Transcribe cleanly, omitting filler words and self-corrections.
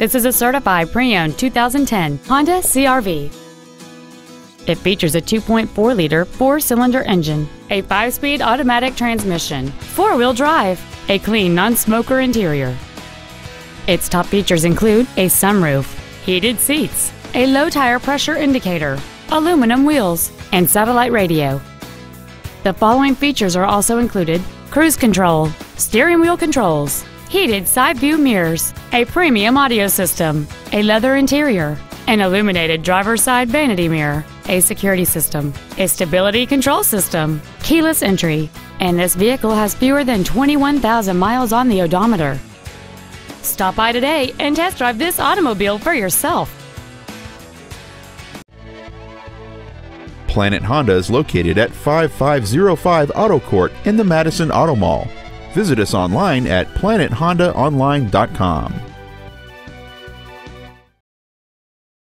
This is a certified pre-owned 2010 Honda CR-V. It features a 2.4-liter four-cylinder engine, a 5-speed automatic transmission, four-wheel drive, a clean non-smoker interior. Its top features include a sunroof, heated seats, a low tire pressure indicator, aluminum wheels, and satellite radio. The following features are also included: cruise control, steering wheel controls, heated side view mirrors, a premium audio system, a leather interior, an illuminated driver's side vanity mirror, a security system, a stability control system, keyless entry, and this vehicle has fewer than 21,000 miles on the odometer. Stop by today and test drive this automobile for yourself. Planet Honda is located at 5505 Auto Court in the Matteson Auto Mall. Visit us online at PlanetHondaOnline.com.